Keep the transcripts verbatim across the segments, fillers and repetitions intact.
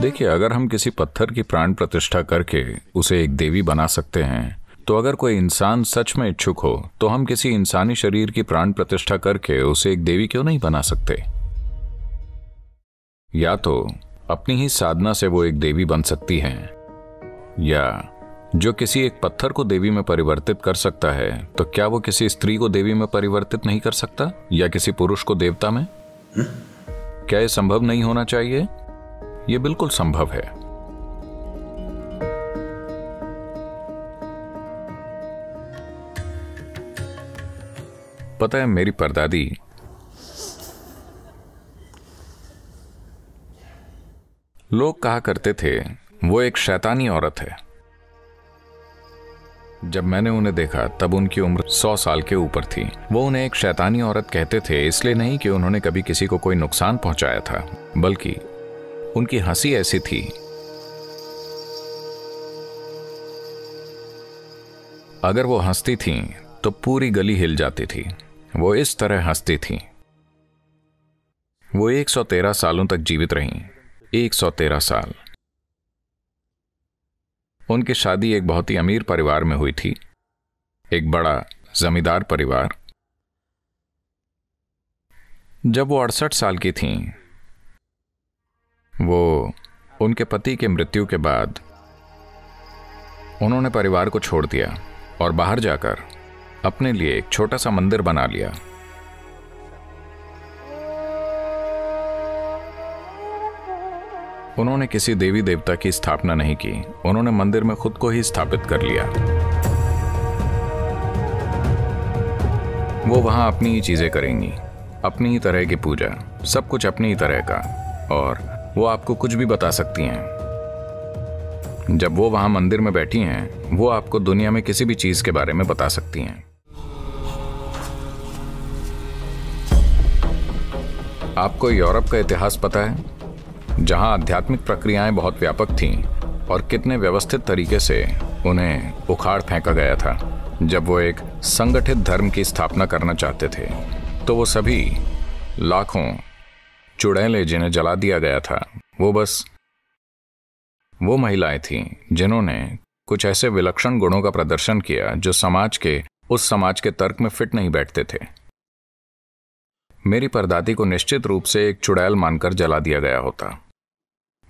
देखिए, अगर हम किसी पत्थर की प्राण प्रतिष्ठा करके उसे एक देवी बना सकते हैं, तो अगर कोई इंसान सच में इच्छुक हो तो हम किसी इंसानी शरीर की प्राण प्रतिष्ठा करके उसे एक देवी क्यों नहीं बना सकते? या तो अपनी ही साधना से वो एक देवी बन सकती है, या जो किसी एक पत्थर को देवी में परिवर्तित कर सकता है, तो क्या वो किसी स्त्री को देवी में परिवर्तित नहीं कर सकता, या किसी पुरुष को देवता में? क्या यह संभव नहीं होना चाहिए? यह बिल्कुल संभव है। पता है, मेरी परदादी लोग कहा करते थे वो एक शैतानी औरत है। जब मैंने उन्हें देखा तब उनकी उम्र सौ साल के ऊपर थी। वो उन्हें एक शैतानी औरत कहते थे इसलिए नहीं कि उन्होंने कभी किसी को कोई नुकसान पहुंचाया था, बल्कि उनकी हंसी ऐसी थी, अगर वो हंसती थी तो पूरी गली हिल जाती थी। वो इस तरह हंसती थी। वो एक सौ तेरह सालों तक जीवित रहीं। एक सौ तेरह साल। उनकी शादी एक बहुत ही अमीर परिवार में हुई थी, एक बड़ा जमींदार परिवार। जब वो अड़सठ साल की थीं, वो उनके पति के मृत्यु के बाद उन्होंने परिवार को छोड़ दिया और बाहर जाकर अपने लिए एक छोटा सा मंदिर बना लिया। उन्होंने किसी देवी देवता की स्थापना नहीं की, उन्होंने मंदिर में खुद को ही स्थापित कर लिया। वो वहां अपनी ही चीजें करेंगी, अपनी ही तरह की पूजा, सब कुछ अपनी ही तरह का, और वो आपको कुछ भी बता सकती हैं। जब वो वहां मंदिर में बैठी हैं, वो आपको दुनिया में किसी भी चीज के बारे में बता सकती हैं। आपको यूरोप का इतिहास पता है, जहां आध्यात्मिक प्रक्रियाएं बहुत व्यापक थीं और कितने व्यवस्थित तरीके से उन्हें उखाड़ फेंका गया था। जब वो एक संगठित धर्म की स्थापना करना चाहते थे, तो वो सभी लाखों चुड़ैलें जिन्हें जला दिया गया था, वो बस वो महिलाएं थीं जिन्होंने कुछ ऐसे विलक्षण गुणों का प्रदर्शन किया जो समाज के उस समाज के तर्क में फिट नहीं बैठते थे। मेरी परदादी को निश्चित रूप से एक चुड़ैल मानकर जला दिया गया होता।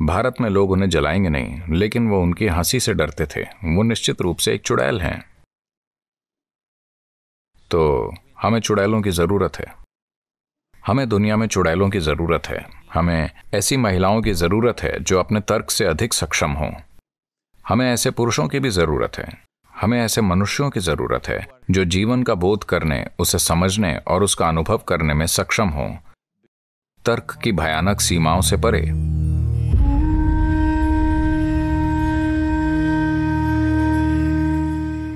भारत में लोग उन्हें जलाएंगे नहीं, लेकिन वो उनकी हंसी से डरते थे। वो निश्चित रूप से एक चुड़ैल हैं, तो हमें चुड़ैलों की जरूरत है। हमें दुनिया में चुड़ैलों की जरूरत है। हमें ऐसी महिलाओं की जरूरत है जो अपने तर्क से अधिक सक्षम हों। हमें ऐसे पुरुषों की भी जरूरत है। हमें ऐसे मनुष्यों की जरूरत है जो जीवन का बोध करने, उसे समझने और उसका अनुभव करने में सक्षम हों, तर्क की भयानक सीमाओं से परे।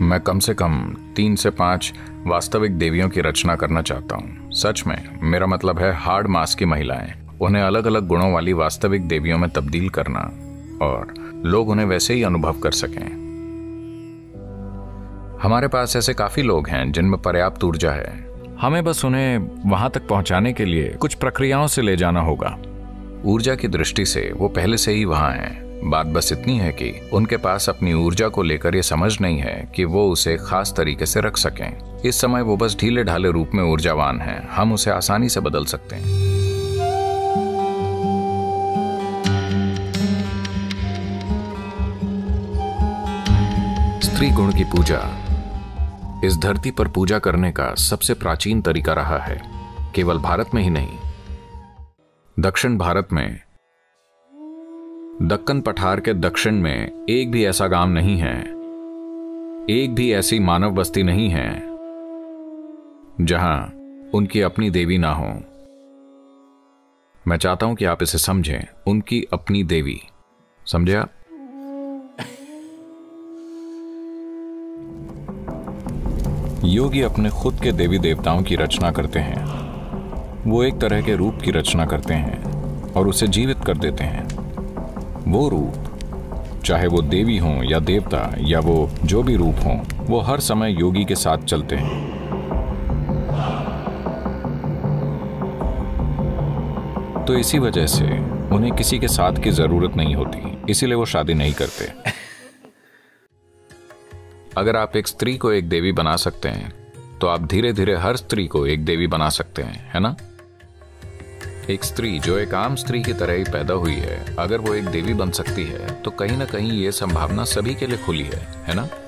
मैं कम से कम तीन से पांच वास्तविक देवियों की रचना करना चाहता हूं। सच में, मेरा मतलब है हार्ड मास की महिलाएं। उन्हें अलग अलग गुणों वाली वास्तविक देवियों में तब्दील करना और लोग उन्हें वैसे ही अनुभव कर सकें। हमारे पास ऐसे काफी लोग हैं जिनमें पर्याप्त ऊर्जा है। हमें बस उन्हें वहां तक पहुंचाने के लिए कुछ प्रक्रियाओं से ले जाना होगा। ऊर्जा की दृष्टि से वो पहले से ही वहां हैं। बात बस इतनी है कि उनके पास अपनी ऊर्जा को लेकर ये समझ नहीं है कि वो उसे खास तरीके से रख सकें। इस समय वो बस ढीले ढाले रूप में ऊर्जावान हैं। हम उसे आसानी से बदल सकते हैं। स्त्री गुण की पूजा इस धरती पर पूजा करने का सबसे प्राचीन तरीका रहा है, केवल भारत में ही नहीं। दक्षिण भारत में, दक्कन पठार के दक्षिण में एक भी ऐसा गांव नहीं है, एक भी ऐसी मानव बस्ती नहीं है जहां उनकी अपनी देवी ना हो। मैं चाहता हूं कि आप इसे समझें, उनकी अपनी देवी। समझे आप? योगी अपने खुद के देवी देवताओं की रचना करते हैं। वो एक तरह के रूप की रचना करते हैं और उसे जीवित कर देते हैं। वो रूप, चाहे वो देवी हो या देवता या वो जो भी रूप हो, वो हर समय योगी के साथ चलते हैं। तो इसी वजह से उन्हें किसी के साथ की जरूरत नहीं होती, इसीलिए वो शादी नहीं करते। अगर आप एक स्त्री को एक देवी बना सकते हैं तो आप धीरे धीरे हर स्त्री को एक देवी बना सकते हैं, है ना? एक स्त्री जो एक आम स्त्री की तरह ही पैदा हुई है, अगर वो एक देवी बन सकती है तो कहीं ना कहीं ये संभावना सभी के लिए खुली है, है ना?